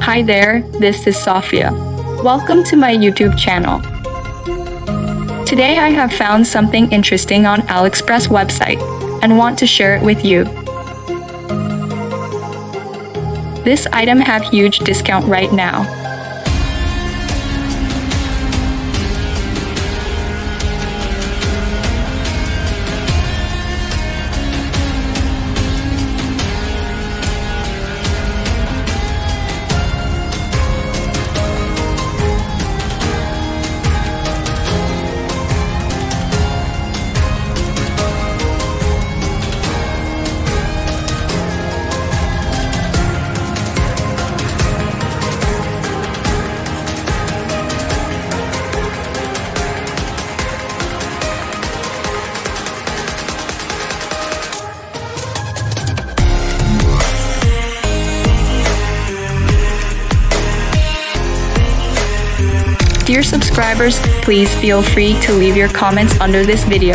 Hi there, this is Sophia. Welcome to my YouTube channel. Today I have found something interesting on AliExpress website and want to share it with you. This item have huge discount right now. Dear subscribers, please feel free to leave your comments under this video.